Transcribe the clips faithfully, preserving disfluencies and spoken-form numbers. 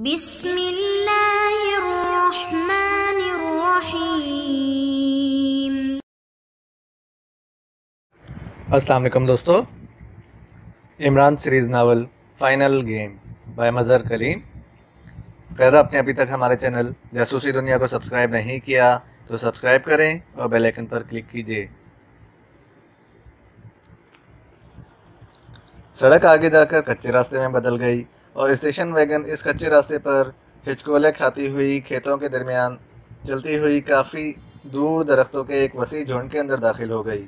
बिस्मिल्लाहिर्रहमानिर्रहीम। अस्सलाम वालेकुम दोस्तों, Imran series novel final game by Mazhar Kaleem. अगर आपने अभी तक हमारे चैनल जासूसी दुनिया को सब्सक्राइब नहीं किया तो सब्सक्राइब करें और बेल आइकन पर क्लिक कीजिए। सड़क आगे जाकर कच्चे रास्ते में बदल गई और स्टेशन वैगन इस कच्चे रास्ते पर हिचकोले खाती हुई खेतों के दरमियान चलती हुई काफ़ी दूर दरख्तों के एक वसी झुंड के अंदर दाखिल हो गई।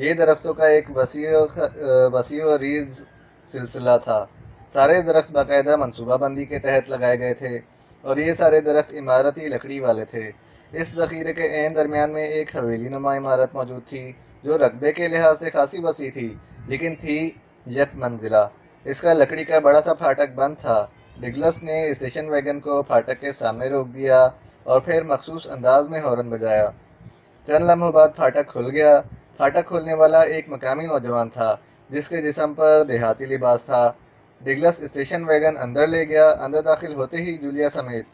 ये दरख्तों का एक वसी वसी रीज सिलसिला था। सारे दरख्त बाकायदा मनसूबाबंदी के तहत लगाए गए थे और ये सारे दरख्त इमारती लकड़ी वाले थे। इस जखीरे के एन दरमियान में एक हवेली नुमा इमारत मौजूद थी जो रकबे के लिहाज से खासी वसी थी, लेकिन थी यक मंजिला। इसका लकड़ी का बड़ा सा फाटक बंद था। डगलस ने स्टेशन वैगन को फाटक के सामने रोक दिया और फिर मखसूस अंदाज में हॉर्न बजाया। चंद लम्हों बाद फाटक खुल गया। फाटक खोलने वाला एक मकामी नौजवान था जिसके जिस्म पर देहाती लिबास था। डगलस स्टेशन वैगन अंदर ले गया। अंदर दाखिल होते ही जूलिया समेत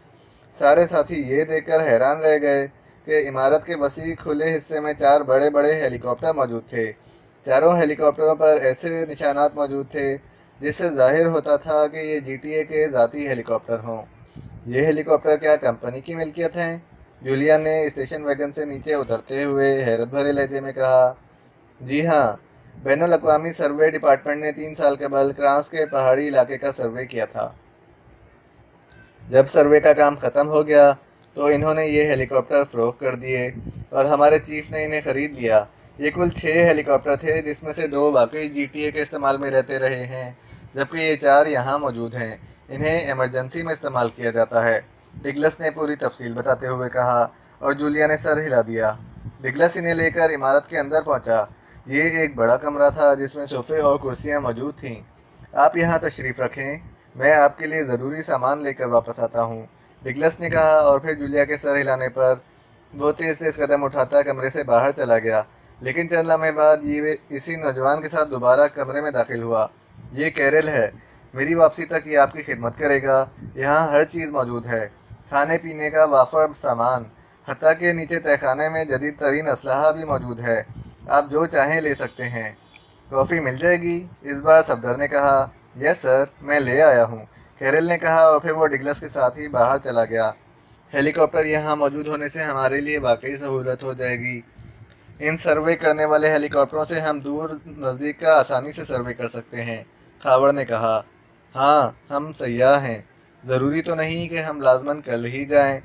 सारे साथी ये देखकर हैरान रह गए कि इमारत के वसी खुले हिस्से में चार बड़े बड़े हेलीकॉप्टर मौजूद थे। चारों हेलीकॉप्टरों पर ऐसे निशानात मौजूद थे जिससे जाहिर होता था कि ये जी टी ए के ज़ाती हेलीकॉप्टर हों। ये हेलीकॉप्टर क्या कंपनी की मिल्कियत हैं? जूलिया ने स्टेशन वैगन से नीचे उतरते हुए हैरत भरे लहजे में कहा। जी हाँ, बैनुल अक़वामी सर्वे डिपार्टमेंट ने तीन साल कबल फ्रांस के पहाड़ी इलाके का सर्वे किया था। जब सर्वे का काम ख़त्म हो गया तो इन्होंने ये हेलीकॉप्टर फ़रोख्त कर दिए और हमारे चीफ ने इन्हें ख़रीद लिया। ये कुल छः हेलीकॉप्टर थे जिसमें से दो वाकई जी टी ए के इस्तेमाल में रहते रहे हैं, जबकि ये चार यहाँ मौजूद हैं। इन्हें इमरजेंसी में इस्तेमाल किया जाता है, डगलस ने पूरी तफसील बताते हुए कहा और जूलिया ने सर हिला दिया। डगलस इन्हें लेकर इमारत के अंदर पहुँचा। ये एक बड़ा कमरा था जिसमें सोफे और कुर्सियाँ मौजूद थीं। आप यहाँ तशरीफ़ रखें, मैं आपके लिए ज़रूरी सामान लेकर वापस आता हूँ, डगलस ने कहा और फिर जूलिया के सर हिलाने पर वो तेज़ तेज़ कदम उठाता कमरे से बाहर चला गया। लेकिन चंद लम्हे बाद ये इसी नौजवान के साथ दोबारा कमरे में दाखिल हुआ। ये कैरल है, मेरी वापसी तक ये आपकी खिदमत करेगा। यहाँ हर चीज़ मौजूद है, खाने पीने का वाफर सामान, हत्ता के नीचे तहखाने में जदीद तरीन असलाहा भी मौजूद है। आप जो चाहें ले सकते हैं। कॉफ़ी मिल जाएगी? इस बार सफदर ने कहा। यस सर, मैं ले आया हूँ, कैरल ने कहा और फिर वो डगलस के साथ ही बाहर चला गया। हेलीकॉप्टर यहाँ मौजूद होने से हमारे लिए वाकई सहूलत हो जाएगी। इन सर्वे करने वाले हेलीकॉप्टरों से हम दूर नज़दीक का आसानी से सर्वे कर सकते हैं, खावर ने कहा। हाँ, हम सयाह हैं, ज़रूरी तो नहीं कि हम लाजमन कल ही जाएं।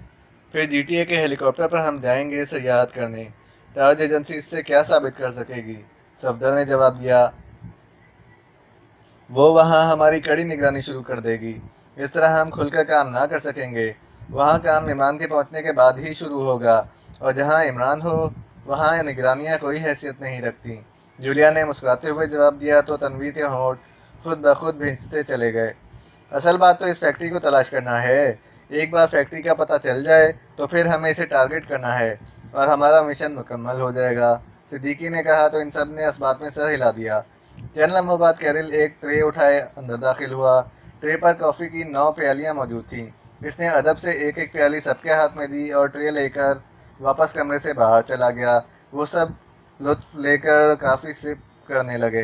फिर जी टी ए के हेलीकॉप्टर पर हम जाएंगे सयाहत करने। ताज एजेंसी इससे क्या साबित कर सकेगी? सफदर ने जवाब दिया। वो वहाँ हमारी कड़ी निगरानी शुरू कर देगी। इस तरह हम खुलकर काम ना कर सकेंगे। वहाँ काम इमरान के पहुँचने के बाद ही शुरू होगा और जहाँ इमरान हो वहाँ निगरानियाँ कोई हैसियत नहीं रखती, जूलिया ने मुस्कुराते हुए जवाब दिया तो तनवीर के होंठ खुद ब खुद भींचते चले गए। असल बात तो इस फैक्ट्री को तलाश करना है। एक बार फैक्ट्री का पता चल जाए तो फिर हमें इसे टारगेट करना है और हमारा मिशन मुकम्मल हो जाएगा, सिद्दीकी ने कहा तो इन सब ने इस बात में सर हिला दिया। चंद लम्हों बाद कैरल एक ट्रे उठाए अंदर दाखिल हुआ। ट्रे पर कॉफ़ी की नौ प्यालियाँ मौजूद थीं। इसने अदब से एक एक प्याली सबके हाथ में दी और ट्रे लेकर वापस कमरे से बाहर चला गया। वो सब लुत्फ लेकर काफ़ी सिप करने लगे,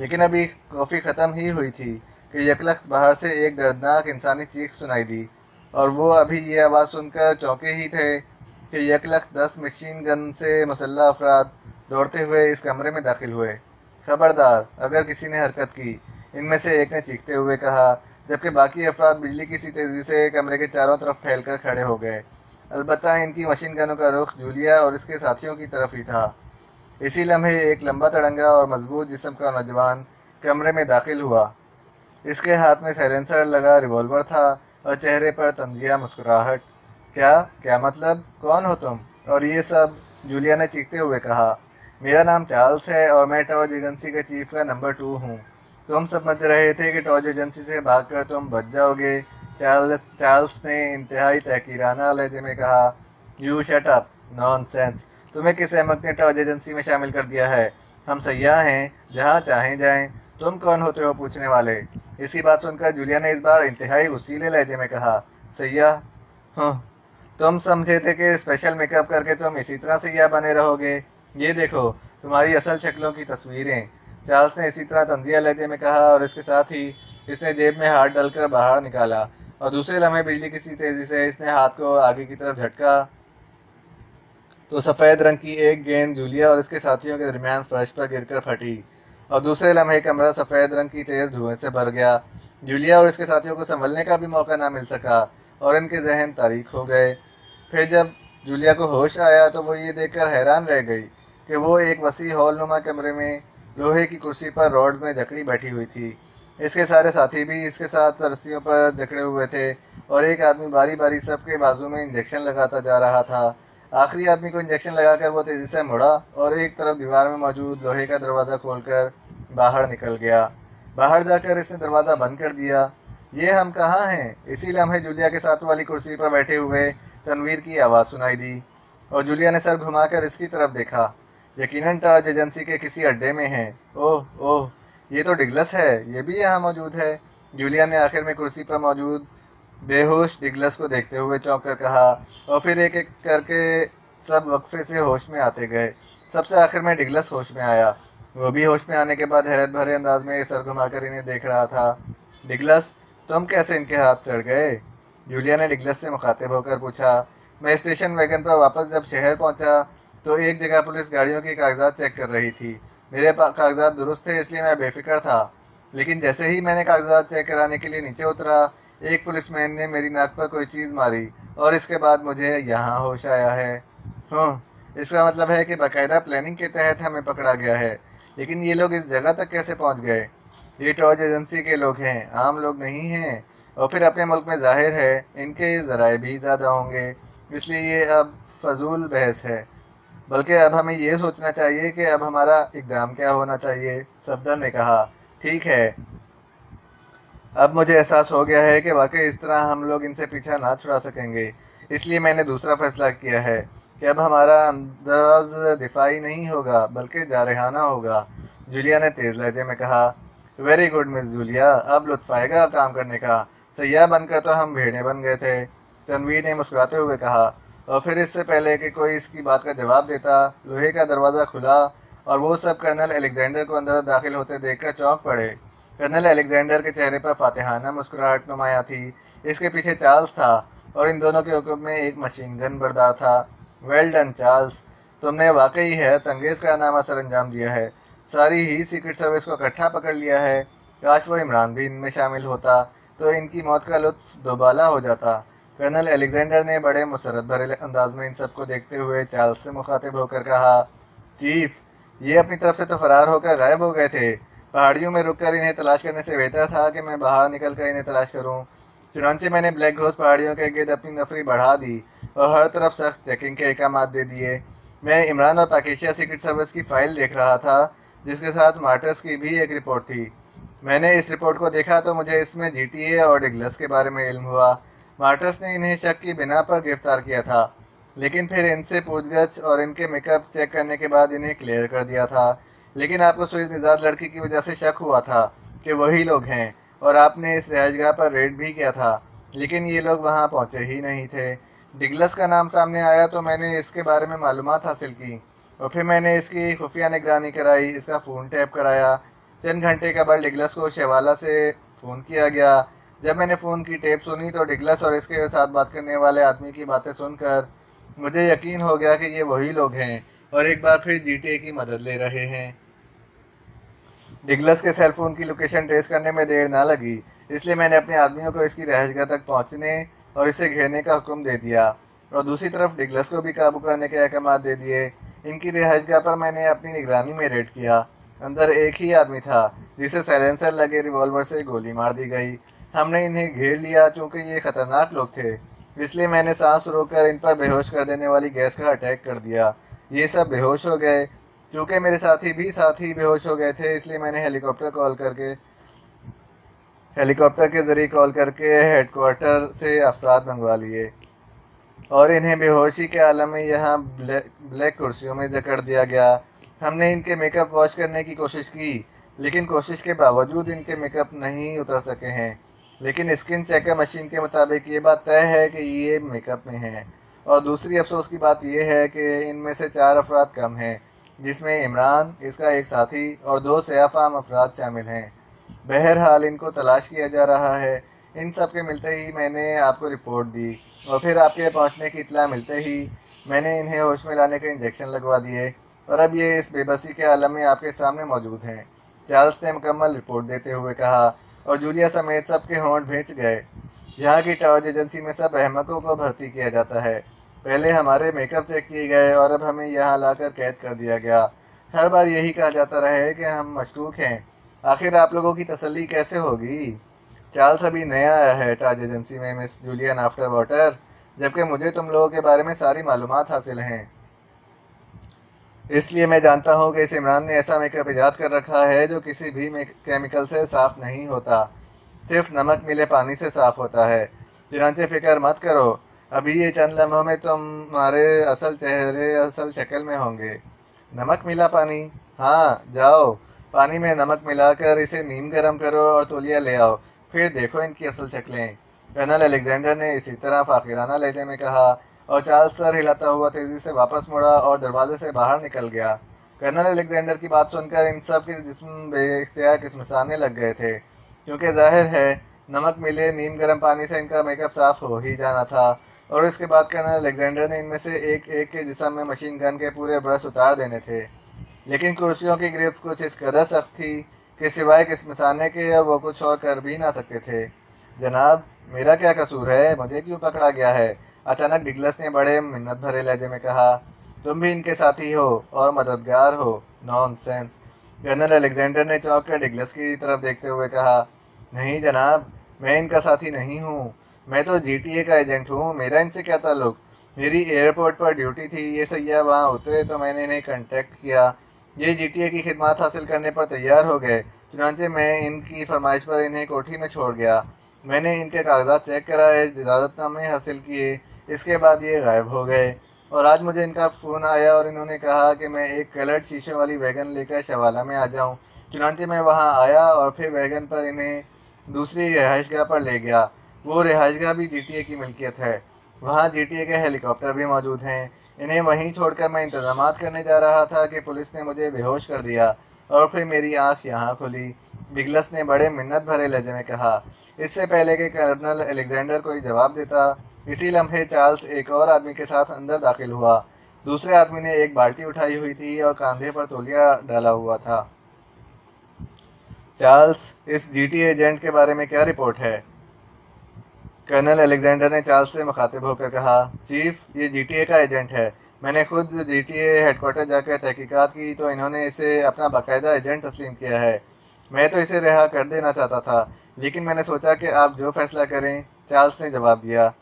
लेकिन अभी कॉफ़ी ख़त्म ही हुई थी कि यकलख्त बाहर से एक दर्दनाक इंसानी चीख सुनाई दी और वो अभी ये आवाज़ सुनकर चौंके ही थे कि यकलख्त दस मशीन गन से मुसल्लह अफराद दौड़ते हुए इस कमरे में दाखिल हुए। ख़बरदार, अगर किसी ने हरकत की, इनमें से एक ने चीखते हुए कहा, जबकि बाकी अफराद बिजली की सी तेज़ी से कमरे के चारों तरफ फैल कर खड़े हो गए। अलबत्ता इनकी मशीन गनों का रुख जूलिया और इसके साथियों की तरफ ही था। इसी लम्हे एक लंबा तड़ंगा और मजबूत जिस्म का नौजवान कमरे में दाखिल हुआ। इसके हाथ में साइलेंसर लगा रिवॉल्वर था और चेहरे पर तंजिया मुस्कुराहट। क्या क्या मतलब, कौन हो तुम और ये सब, जूलिया ने चीखते हुए कहा। मेरा नाम चार्ल्स है और मैं टॉर्च एजेंसी के चीफ का नंबर टू हूँ। तुम समझ रहे थे कि टॉर्च एजेंसी से भागकर तुम बच जाओगे, चार्ल्स चार्ल्स ने इंतहाई तहकीराना लहजे में कहा। You shut up, nonsense. तुम्हें किस अहमक ने टॉर्च एजेंसी में शामिल कर दिया है? हम सयाह हैं, जहाँ चाहें जाएं। तुम कौन होते हो पूछने वाले? इसी बात सुनकर जूलिया ने इस बार इंतहाई उसीले लहजे में कहा, सैया हाँ, तुम समझे थे कि स्पेशल मेकअप करके तुम इसी तरह सैया बने रहोगे? ये देखो तुम्हारी असल शक्लों की तस्वीरें। चार्ल्स ने इसी तरह तंजिया लहजे में कहा और इसके साथ ही इसने जेब में हाथ डालकर बाहर निकाला और दूसरे लम्हे बिजली की सी तेजी से इसने हाथ को आगे की तरफ झटका तो सफ़ेद रंग की एक गेंद जूलिया और इसके साथियों के दरमियान फर्श पर गिरकर फटी और दूसरे लम्हे कमरा सफ़ेद रंग की तेज़ धुएं से भर गया। जूलिया और इसके साथियों को संभलने का भी मौका ना मिल सका और इनके जहन तारीख हो गए। फिर जब जूलिया को होश आया तो वो ये देखकर हैरान रह गई कि वो एक वसी हॉलनुमा कमरे में लोहे की कुर्सी पर रॉड्स में जकड़ी बैठी हुई थी। इसके सारे साथी भी इसके साथ रस्सियों पर जकड़े हुए थे और एक आदमी बारी बारी सबके बाजू में इंजेक्शन लगाता जा रहा था। आखिरी आदमी को इंजेक्शन लगाकर वो तेज़ी से मुड़ा और एक तरफ दीवार में मौजूद लोहे का दरवाज़ा खोलकर बाहर निकल गया। बाहर जाकर इसने दरवाज़ा बंद कर दिया। ये हम कहाँ हैं? इसी लम्हे जूलिया के साथ वाली कुर्सी पर बैठे हुए तनवीर की आवाज़ सुनाई दी और जूलिया ने सर घुमाकर इसकी तरफ देखा। यकीनन टाज एजेंसी के किसी अड्डे में है। ओह ओह, ये तो डगलस है, ये भी यहाँ मौजूद है। जूलिया ने आखिर में कुर्सी पर मौजूद बेहोश डगलस को देखते हुए चौंक कर कहा और फिर एक एक करके सब वक्फे से होश में आते गए। सबसे आखिर में डगलस होश में आया। वो भी होश में आने के बाद हैरत भरे अंदाज में सर घुमाकर इन्हें देख रहा था। डगलस, तुम कैसे इनके हाथ चढ़ गए? जूलिया ने डगलस से मुखातिब होकर पूछा। मैं स्टेशन वैगन पर वापस जब शहर पहुँचा तो एक जगह पुलिस गाड़ियों के कागजात चेक कर रही थी। मेरे कागजात दुरुस्त थे इसलिए मैं बेफिक्र था, लेकिन जैसे ही मैंने कागजात चेक कराने के लिए नीचे उतरा एक पुलिसमैन ने मेरी नाक पर कोई चीज़ मारी और इसके बाद मुझे यहाँ होश आया है। हाँ, इसका मतलब है कि बाकायदा प्लानिंग के तहत हमें पकड़ा गया है, लेकिन ये लोग इस जगह तक कैसे पहुँच गए? ये टॉर्च एजेंसी के लोग हैं, आम लोग नहीं हैं, और फिर अपने मुल्क में जाहिर है इनके ज़राए भी ज़्यादा होंगे, इसलिए ये अब फजूल बहस है, बल्कि अब हमें ये सोचना चाहिए कि अब हमारा इकदाम क्या होना चाहिए। सफदर ने कहा, ठीक है, अब मुझे एहसास हो गया है कि वाकई इस तरह हम लोग इनसे पीछा ना छुड़ा सकेंगे, इसलिए मैंने दूसरा फैसला किया है कि अब हमारा अंदाज दिफाई नहीं होगा बल्कि जारहाना होगा। जूलिया ने तेज़ लहजे में कहा। वेरी गुड मिस जूलिया, अब लुत्फ आएगा काम करने का। सयाह बनकर तो हम भेड़े बन गए थे, तनवीर ने मुस्कुराते हुए कहा। और फिर इससे पहले कि कोई इसकी बात का जवाब देता लोहे का दरवाज़ा खुला और वो सब कर्नल अलेक्जेंडर को अंदर दाखिल होते देखकर चौंक पड़े। कर्नल अलेक्जेंडर के चेहरे पर फातिहाना मुस्कुराहट नुमाया थी। इसके पीछे चार्ल्स था और इन दोनों के हुक्म में एक मशीन गन बरदार था। वेल डन चार्ल्स, तुमने वाकई है तंगेज़ कारनामा सर अंजाम दिया है। सारी ही सीक्रेट सर्विस को इकट्ठा पकड़ लिया है। काश वो इमरान भी इनमें शामिल होता तो इनकी मौत का लुत्फ दोबाला हो जाता। कर्नल अलेक्जेंडर ने बड़े मुसरत भरे अंदाज में इन सबको देखते हुए चार्ल्स से मुखातिब होकर कहा, चीफ, ये अपनी तरफ से तो फरार होकर गायब हो गए थे। पहाड़ियों में रुककर इन्हें तलाश करने से बेहतर था कि मैं बाहर निकलकर इन्हें तलाश करूं। चुनांचे मैंने ब्लैक घोस्ट पहाड़ियों के गिर्द अपनी नफरी बढ़ा दी और हर तरफ सख्त चेकिंग के अहकाम दे दिए। मैं इमरान और पाकिस्तान सीक्रेट सर्विस की फ़ाइल देख रहा था जिसके साथ मार्टर्स की भी एक रिपोर्ट थी। मैंने इस रिपोर्ट को देखा तो मुझे इसमें जी टी ए और डगलस के बारे में इल्म हुआ। मार्टर्स ने इन्हें शक की बिना पर गिरफ्तार किया था, लेकिन फिर इनसे पूछगछ और इनके मेकअप चेक करने के बाद इन्हें क्लियर कर दिया था। लेकिन आपको सुइज निजात लड़की की वजह से शक हुआ था कि वही लोग हैं और आपने इस रिहायशगाह पर रेड भी किया था, लेकिन ये लोग वहाँ पहुँचे ही नहीं थे। डगलस का नाम सामने आया तो मैंने इसके बारे में मालूमात हासिल की और फिर मैंने इसकी खुफिया निगरानी कराई, इसका फ़ोन टैप कराया। चंद घंटे के बाद डगलस को शेवाला से फ़ोन किया गया। जब मैंने फ़ोन की टेप सुनी तो डगलस और इसके साथ बात करने वाले आदमी की बातें सुनकर मुझे यकीन हो गया कि ये वही लोग हैं और एक बार फिर जी टी ए की मदद ले रहे हैं। डगलस के सेलफोन की लोकेशन ट्रेस करने में देर ना लगी, इसलिए मैंने अपने आदमियों को इसकी रहशगाह तक पहुंचने और इसे घेरने का हुक्म दे दिया और दूसरी तरफ डगलस को भी काबू करने के अहकाम दे दिए। इनकी रहशगाह पर मैंने अपनी निगरानी में रेड किया। अंदर एक ही आदमी था जिसे साइलेंसर लगे रिवॉल्वर से गोली मार दी गई। हमने इन्हें घेर लिया चूँकि ये ख़तरनाक लोग थे, इसलिए मैंने सांस रोककर इन पर बेहोश कर देने वाली गैस का अटैक कर दिया। ये सब बेहोश हो गए। चूँकि मेरे साथी भी साथ ही बेहोश हो गए थे, इसलिए मैंने हेलीकॉप्टर कॉल करके हेलीकॉप्टर के ज़रिए कॉल करके हेडक्वार्टर से अफराद मंगवा लिए और इन्हें बेहोशी के आलम में यहाँ ब्लैक ब्लैक कुर्सियों में जकड़ दिया गया। हमने इनके मेकअप वॉश करने की कोशिश की लेकिन कोशिश के बावजूद इनके मेकअप नहीं उतर सके हैं। लेकिन स्किन चेकअप मशीन के मुताबिक ये बात तय है कि ये मेकअप में है। और दूसरी अफसोस की बात यह है कि इनमें से चार अफराद कम हैं, जिसमें इमरान, इसका एक साथी और दो सयाफाम अफराद शामिल हैं। बहरहाल इनको तलाश किया जा रहा है। इन सब के मिलते ही मैंने आपको रिपोर्ट दी और फिर आपके पहुंचने की इतला मिलते ही मैंने इन्हें होश में लाने के इंजेक्शन लगवा दिए और अब ये इस बेबसी के आलम में आपके सामने मौजूद हैं। चार्ल्स ने मुकम्मल रिपोर्ट देते हुए कहा और जूलिया समेत सबके होंठ भेज गए। यहाँ की टॉर्च एजेंसी में सब अहमकों को भर्ती किया जाता है। पहले हमारे मेकअप चेक किए गए और अब हमें यहाँ लाकर कैद कर दिया गया। हर बार यही कहा जाता रहे कि हम मशकूक हैं। आखिर आप लोगों की तसल्ली कैसे होगी? चार्ल्स अभी नया आया है टॉर्च एजेंसी में मिस जूलियन आफ्टर वाटर, जबकि मुझे तुम लोगों के बारे में सारी मालूमात हासिल हैं। इसलिए मैं जानता हूँ कि इस इमरान ने ऐसा मेकअप ईजाद कर रखा है जो किसी भी केमिकल से साफ़ नहीं होता, सिर्फ नमक मिले पानी से साफ़ होता है। चुनांचे फ़िक्र मत करो, अभी ये चंद लम्हों में तुम्हारे असल चेहरे असल शक्ल में होंगे। नमक मिला पानी? हाँ, जाओ पानी में नमक मिलाकर इसे नीम गरम करो और तौलिया ले आओ, फिर देखो इनकी असल शक्लें। कर्नल अलेक्जेंडर ने इसी तरह फ़ाखिराना लहजे में कहा और चार्ल्स सर हिलाता हुआ तेज़ी से वापस मुड़ा और दरवाजे से बाहर निकल गया। कर्नल अलेक्जेंडर की बात सुनकर इन सब के जिस्म बेख्तियार किसमसाने लग गए थे, क्योंकि जाहिर है नमक मिले नीम गर्म पानी से इनका मेकअप साफ हो ही जाना था। और इसके बाद कर्नल अलेक्जेंडर ने इनमें से एक एक के जिस्म में मशीन गन के पूरे ब्रश उतार देने थे। लेकिन कुर्सियों की गिरफ्त कुछ इस कदर सख्त थी कि सिवाय किसमसाने के वो कुछ और कर भी ना सकते थे। जनाब, मेरा क्या कसूर है? मुझे क्यों पकड़ा गया है? अचानक डगलस ने बड़े मिन्नत भरे लहजे में कहा। तुम भी इनके साथी हो और मददगार हो। नॉनसेंस! जनरल अलेक्जेंडर ने चौंक कर डगलस की तरफ देखते हुए कहा। नहीं जनाब, मैं इनका साथी नहीं हूँ, मैं तो जीटीए का एजेंट हूँ। मेरा इनसे क्या ताल्लुक? मेरी एयरपोर्ट पर ड्यूटी थी, ये सैया वहाँ उतरे तो मैंने इन्हें कॉन्टेक्ट किया। ये जीटीए की खिदमत हासिल करने पर तैयार हो गए, चुनांचे मैं इनकी फरमाइश पर इन्हें कोठी में छोड़ गया। मैंने इनके कागजात चेक कराए, इजाज़तनामे हासिल किए, इसके बाद ये गायब हो गए। और आज मुझे इनका फ़ोन आया और इन्होंने कहा कि मैं एक कलर्ड शीशों वाली वैगन लेकर शवाला में आ जाऊं। चुनांचे मैं वहां आया और फिर वैगन पर इन्हें दूसरी रिहाइशगाह पर ले गया। वो रिहाइशगाह भी जीटीए की मिल्कियत है। वहाँ जीटीए के हेलीकॉप्टर भी मौजूद हैं। इन्हें वहीं छोड़कर मैं इंतजाम करने जा रहा था कि पुलिस ने मुझे बेहोश कर दिया और फिर मेरी आँख यहाँ खुली। डगलस ने बड़े मिन्नत भरे लहजे में कहा। इससे पहले कि कर्नल अलेक्जेंडर कोई जवाब देता, इसी लम्हे चार्ल्स एक और आदमी के साथ अंदर दाखिल हुआ। दूसरे आदमी ने एक बाल्टी उठाई हुई थी और कंधे पर तौलिया डाला हुआ था। चार्ल्स, इस जीटी एजेंट के बारे में क्या रिपोर्ट है? कर्नल अलेक्जेंडर ने चार्ल्स से मुखातिब होकर कहा। चीफ, ये जीटीए का एजेंट है। मैंने खुद जीटीए हेडक्वार्टर जाकर तहकीकात की तो इन्होंने इसे अपना बाकायदा एजेंट तस्लीम किया है। मैं तो इसे रिहा कर देना चाहता था, लेकिन मैंने सोचा कि आप जो फैसला करें। चार्ल्स ने जवाब दिया।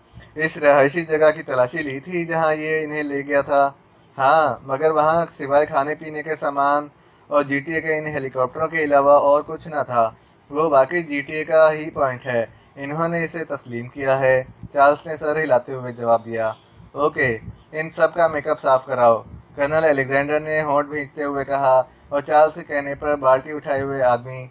इस रहायशी जगह की तलाशी ली थी जहां ये इन्हें ले गया था? हाँ, मगर वहां सिवाय खाने पीने के सामान और जीटीए के इन हेलीकॉप्टरों के अलावा और कुछ ना था। वो वाकई जीटीए का ही पॉइंट है, इन्होंने इसे तस्लीम किया है। चार्ल्स ने सर हिलाते हुए जवाब दिया। ओके, इन सब का मेकअप साफ कराओ। कर्नल अलेक्जेंडर ने होंठ भींचते हुए कहा और चार्ल्स के कहने पर बाल्टी उठाए हुए आदमी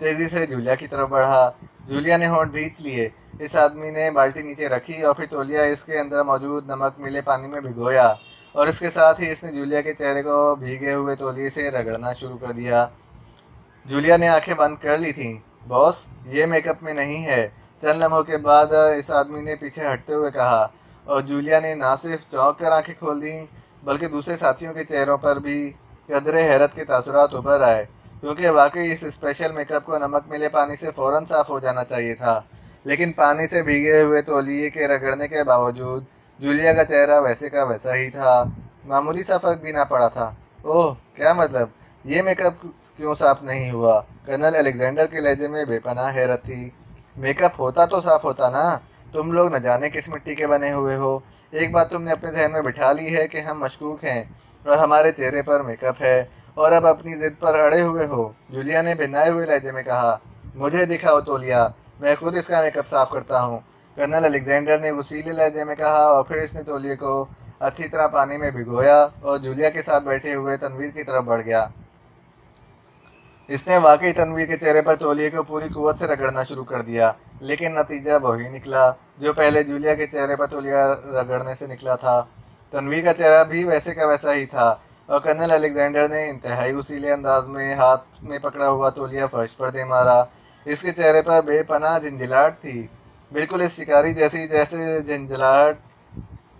तेज़ी से जूलिया की तरफ बढ़ा। जूलिया ने होंठ भींच लिए। इस आदमी ने बाल्टी नीचे रखी और फिर तौलिया इसके अंदर मौजूद नमक मिले पानी में भिगोया और इसके साथ ही इसने जूलिया के चेहरे को भीगे हुए तौलिए से रगड़ना शुरू कर दिया। जूलिया ने आंखें बंद कर ली थीं। बॉस, ये मेकअप में नहीं है। चंद लम्हों के बाद इस आदमी ने पीछे हटते हुए कहा और जूलिया ने ना सिर्फ चौंक कर आँखें खोल दीं, बल्कि दूसरे साथियों के चेहरों पर भी कदरे हैरत के तासुरात उभर आए, क्योंकि वाकई इस स्पेशल मेकअप को नमक मिले पानी से फ़ौरन साफ़ हो जाना चाहिए था। लेकिन पानी से भीगे हुए तौलिए के रगड़ने के बावजूद जूलिया का चेहरा वैसे का वैसा ही था, मामूली सा फ़र्क भी ना पड़ा था। ओह, क्या मतलब? ये मेकअप क्यों साफ़ नहीं हुआ? कर्नल अलेक्जेंडर के लहजे में बेपनाह हैरत थी। मेकअप होता तो साफ़ होता ना। तुम लोग न जाने किस मिट्टी के बने हुए हो। एक बात तुमने अपने जहन में बिठा ली है कि हम मशकूक हैं और हमारे चेहरे पर मेकअप है, और अब अपनी ज़िद पर अड़े हुए हो। जूलिया ने भिनाए हुए लहजे में कहा। मुझे दिखाओ तौलिया, मैं खुद इसका मेकअप साफ़ करता हूँ। कर्नल अलेक्जेंडर ने वसीले लहजे में कहा और फिर इसने तौलिए को अच्छी तरह पानी में भिगोया और जूलिया के साथ बैठे हुए तनवीर की तरफ बढ़ गया। इसने वाकई तनवीर के चेहरे पर तौलिए को पूरी कुव्वत से रगड़ना शुरू कर दिया, लेकिन नतीजा वही निकला जो पहले जूलिया के चेहरे पर तौलिया रगड़ने से निकला था। तनवीर का चेहरा भी वैसे का वैसा ही था और कर्नल अलेक्जेंडर ने इंतहाई उसीले अंदाज में हाथ में पकड़ा हुआ तौलिया फर्श पर दे मारा। इसके चेहरे पर बेपनाह झंझलाहट थी, बिल्कुल इस शिकारी जैसी, जैसे झंझलाहट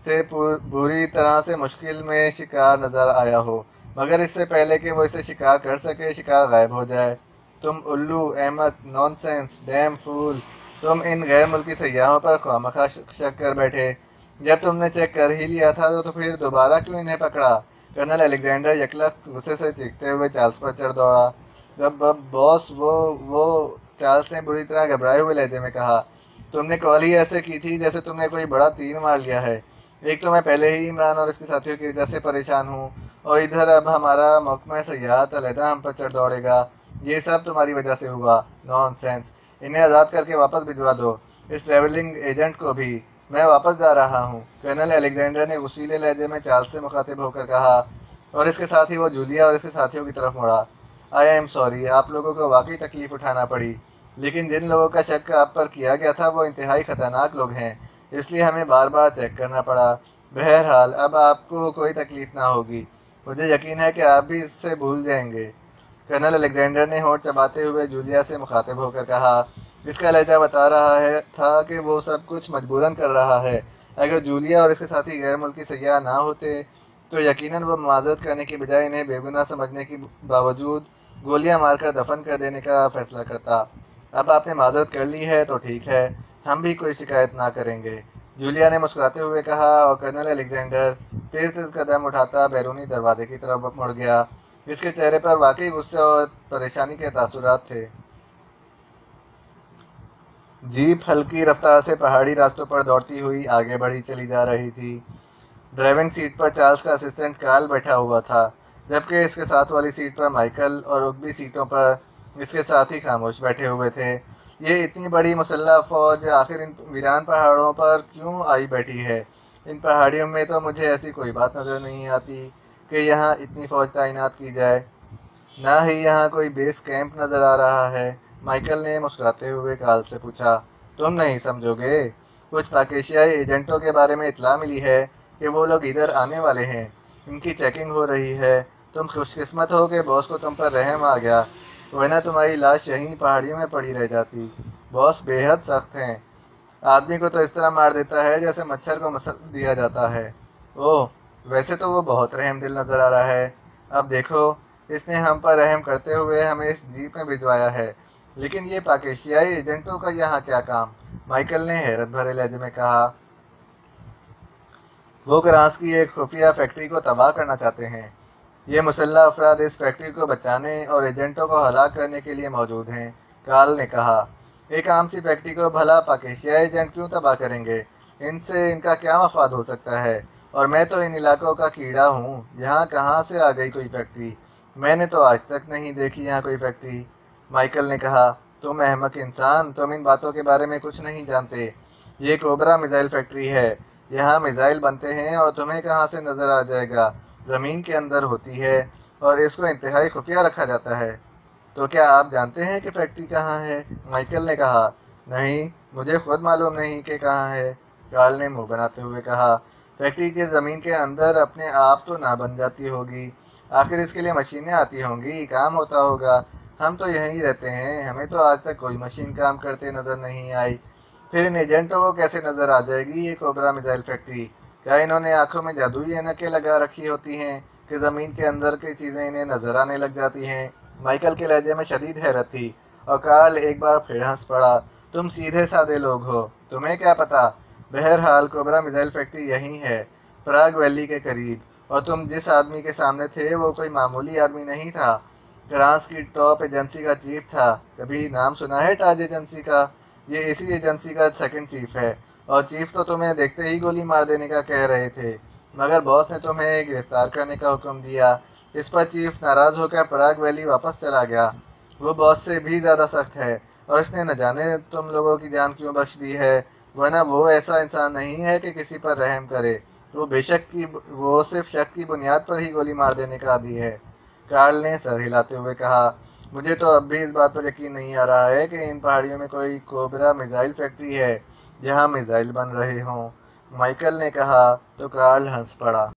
से बुरी तरह से मुश्किल में शिकार नज़र आया हो, मगर इससे पहले कि वो इसे शिकार कर सके शिकार गायब हो जाए। तुम उल्लू, अहमद, नॉनसेंस, डैम फूल, तुम इन गैर मुल्की सयाहों पर खामखा शक कर बैठे। जब तुमने चेक कर ही लिया था तो, तो फिर दोबारा क्यों इन्हें पकड़ा? कर्नल अलेक्जेंडर यकलख्त गुस्से से चीखते हुए चार्ल्स पर चढ़ दौड़ा। जब अब बॉस वो वो चार्ल्स ने बुरी तरह घबराए हुए लहजे में कहा, तुमने कॉल ही ऐसे की थी जैसे तुमने कोई बड़ा तीर मार लिया है। एक तो मैं पहले ही इमरान और इसके साथियों की वजह से परेशान हूँ, और इधर अब हमारा महकमा सयाहत अलहदा हम पर चढ़ दौड़ेगा। ये सब तुम्हारी वजह से हुआ। नॉनसेंस, इन्हें आज़ाद करके वापस भिजवा दो, इस ट्रैवलिंग एजेंट को भी। मैं वापस जा रहा हूँ, कर्नल अलेक्जेंडर ने उसीले लहजे में चार्ल्स से मुखातिब होकर कहा, और इसके साथ ही वो जूलिया और इसके साथियों की तरफ मुड़ा। आई एम सॉरी, आप लोगों को वाकई तकलीफ़ उठाना पड़ी, लेकिन जिन लोगों का शक आप पर किया गया था वो इंतहाई ख़तरनाक लोग हैं, इसलिए हमें बार बार चेक करना पड़ा। बहरहाल अब आपको कोई तकलीफ़ ना होगी, मुझे यकीन है कि आप भी इससे भूल जाएंगे। कर्नल अलेक्जेंडर ने होंठ चबाते हुए जूलिया से मुखातिब होकर कहा, इसका लहजा बता रहा है था कि वो सब कुछ मजबूरन कर रहा है। अगर जूलिया और इसके साथी गैर मुल्की सयाह ना होते तो यकीनन वो माजरत करने की बजाय इन्हें बेगुनाह समझने के बावजूद गोलियां मारकर दफन कर देने का फैसला करता। अब आपने माजरत कर ली है तो ठीक है, हम भी कोई शिकायत ना करेंगे, जूलिया ने मुस्कुराते हुए कहा, और कर्नल अलेक्जेंडर तेज़ तेज़ कदम उठाता बैरूनी दरवाजे की तरफ मुड़ गया। इसके चेहरे पर वाकई गुस्से और परेशानी के तासुरात थे। जीप हल्की रफ्तार से पहाड़ी रास्तों पर दौड़ती हुई आगे बढ़ी चली जा रही थी। ड्राइविंग सीट पर चार्ल्स का असिस्टेंट कार्ल बैठा हुआ था, जबकि इसके साथ वाली सीट पर माइकल और उगबी सीटों पर इसके साथ ही खामोश बैठे हुए थे। ये इतनी बड़ी मुसल्लह फ़ौज आखिर इन वीरान पहाड़ों पर क्यों आई बैठी है? इन पहाड़ियों में तो मुझे ऐसी कोई बात नज़र नहीं आती कि यहाँ इतनी फ़ौज तैनात की जाए, ना ही यहाँ कोई बेस कैंप नज़र आ रहा है। माइकल ने मुस्कुराते हुए कार्ल से पूछा, तुम नहीं समझोगे, कुछ पाकिस्तानी एजेंटों के बारे में इतला मिली है कि वो लोग इधर आने वाले हैं, इनकी चेकिंग हो रही है। तुम खुशकिस्मत हो कि बॉस को तुम पर रहम आ गया, वरना तुम्हारी लाश यहीं पहाड़ियों में पड़ी रह जाती। बॉस बेहद सख्त हैं, आदमी को तो इस तरह मार देता है जैसे मच्छर को मसल दिया जाता है। ओह, वैसे तो वो बहुत रहमदिल नज़र आ रहा है। अब देखो, इसने हम पर रहम करते हुए हमें इस जीप में भिजवाया है, लेकिन ये पाकिस्तानी एजेंटों का यहाँ क्या काम? माइकल ने हैरत भरे लहजे में कहा, वो करास की एक खुफिया फैक्ट्री को तबाह करना चाहते हैं। ये मुसल्ला अफराद इस फैक्ट्री को बचाने और एजेंटों को हलाक करने के लिए मौजूद हैं, कार्ल ने कहा। एक आम सी फैक्ट्री को भला पाकिस्तानी एजेंट क्यों तबाह करेंगे? इनसे इनका क्या मफाद हो सकता है? और मैं तो इन इलाकों का कीड़ा हूँ, यहाँ कहाँ से आ गई कोई फैक्ट्री? मैंने तो आज तक नहीं देखी यहाँ कोई फैक्ट्री। माइकल ने कहा, तुम अहमक इंसान, तुम इन बातों के बारे में कुछ नहीं जानते। ये कोबरा मिसाइल फैक्ट्री है, यहाँ मिसाइल बनते हैं और तुम्हें कहाँ से नज़र आ जाएगा? ज़मीन के अंदर होती है और इसको इंतहाई खुफिया रखा जाता है। तो क्या आप जानते हैं कि फैक्ट्री कहाँ है? माइकल ने कहा, नहीं, मुझे खुद मालूम नहीं कि कहाँ है। कार्ल ने मुंह बनाते हुए कहा, फैक्ट्री के ज़मीन के अंदर अपने आप तो ना बन जाती होगी, आखिर इसके लिए मशीनें आती होंगी, काम होता होगा। हम तो यहीं रहते हैं, हमें तो आज तक कोई मशीन काम करते नज़र नहीं आई, फिर इन एजेंटों को कैसे नज़र आ जाएगी ये कोबरा मिसाइल फैक्ट्री? क्या इन्होंने आँखों में जादुई ऐनकें लगा रखी होती हैं कि ज़मीन के अंदर की चीज़ें इन्हें नजर आने लग जाती हैं? माइकल के लहजे में शदीद हैरत थी और कार्ल एक बार फिर हंस पड़ा। तुम सीधे साधे लोग हो, तुम्हें क्या पता? बहरहाल कोबरा मिसाइल फैक्ट्री यहीं है, प्राग वैली के करीब, और तुम जिस आदमी के सामने थे वो कोई मामूली आदमी नहीं था। फ्रांस की टॉप एजेंसी का चीफ था। कभी नाम सुना है टाज एजेंसी का? ये इसी एजेंसी का सेकेंड चीफ है, और चीफ तो तुम्हें देखते ही गोली मार देने का कह रहे थे, मगर बॉस ने तुम्हें गिरफ़्तार करने का हुक्म दिया। इस पर चीफ नाराज़ होकर प्राग वैली वापस चला गया। वो बॉस से भी ज़्यादा सख्त है और इसने न जाने तुम लोगों की जान क्यों बख्श दी है, वरना वो ऐसा इंसान नहीं है कि किसी पर रहम करे। वो बेशक की वो सिर्फ शक की बुनियाद पर ही गोली मार देने का आदी है, कार्ल ने सर हिलाते हुए कहा। मुझे तो अब भी इस बात पर यकीन नहीं आ रहा है कि इन पहाड़ियों में कोई कोबरा मिसाइल फैक्ट्री है जहाँ मिसाइल बन रहे हों, माइकल ने कहा तो कार्ल हंस पड़ा।